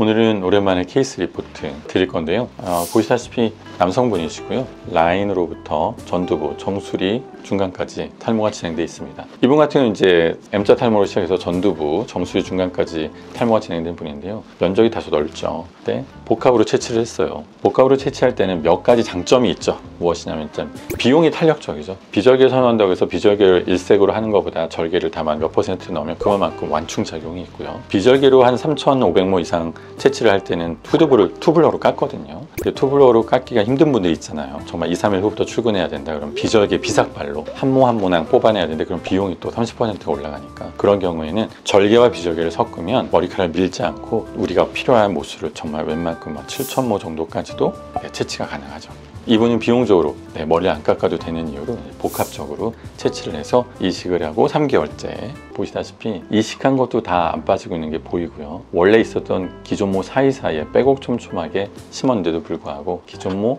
오늘은 오랜만에 케이스 리포트 드릴 건데요. 보시다시피 남성분이시고요. 라인으로부터 전두부, 정수리 중간까지 탈모가 진행되어 있습니다. 이분 같은 경우는 이제 M자 탈모로 시작해서 전두부, 정수리 중간까지 탈모가 진행된 분인데요. 면적이 다소 넓죠. 그때 복합으로 채취를 했어요. 복합으로 채취할 때는 몇 가지 장점이 있죠. 무엇이냐면 일단 비용이 탄력적이죠. 비절개를 선호한다고 해서 비절개를 일색으로 하는 것보다 절개를 다만 몇 퍼센트 넣으면 그만큼 완충작용이 있고요. 비절개로 한 3,500모 이상 채취를 할 때는 투블러로 깎거든요. 근데 투블러로 깎기가 힘든 분들 있잖아요. 정말 2, 3일 후부터 출근해야 된다. 그럼 비절개 비삭발로 한 모 한 모낭 뽑아내야 되는데 그럼 비용이 또 30%가 올라가니까 그런 경우에는 절개와 비절개를 섞으면 머리카락을 밀지 않고 우리가 필요한 모수를 정말 웬만큼 7,000모 정도까지도 채취가 가능하죠. 이분은 비용적으로 머리 안 깎아도 되는 이유로 복합적으로 채취를 해서 이식을 하고 3개월째 보시다시피 이식한 것도 다 안 빠지고 있는 게 보이고요. 원래 있었던 기존모 사이사이에 빼곡촘촘하게 심었는데도 불구하고 기존모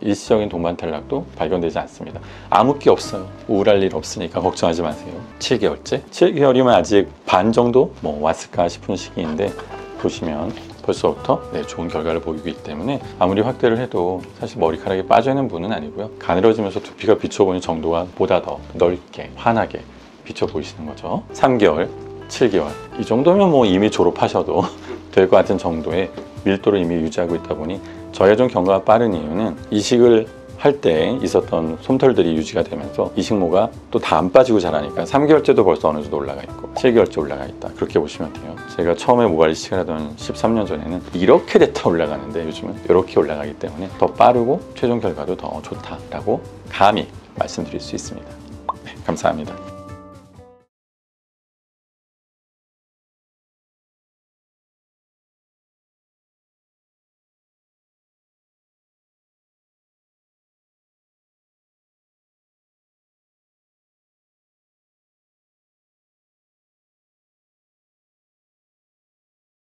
일시적인 동반 탈락도 발견되지 않습니다. 아무게 없어요. 우울할 일 없으니까 걱정하지 마세요. 7개월째 7개월이면 아직 반 정도 왔을까 싶은 시기인데 보시면 벌써부터 좋은 결과를 보이기 때문에 아무리 확대를 해도 사실 머리카락이 빠져있는 분은 아니고요. 가늘어지면서 두피가 비춰보는 정도가 보다 더 넓게 환하게 비춰보이시는 거죠. 3개월, 7개월 이 정도면 이미 졸업하셔도 될 것 같은 정도의 밀도를 이미 유지하고 있다 보니 저희가 좀 경과가 빠른 이유는 이식을 할 때 있었던 솜털들이 유지가 되면서 이식모가 또 다 안 빠지고 자라니까 3개월째도 벌써 어느 정도 올라가 있고 7개월째 올라가 있다. 그렇게 보시면 돼요. 제가 처음에 모발 이식을 하던 13년 전에는 이렇게 됐다 올라가는데 요즘은 이렇게 올라가기 때문에 더 빠르고 최종 결과도 더 좋다라고 감히 말씀드릴 수 있습니다. 네, 감사합니다.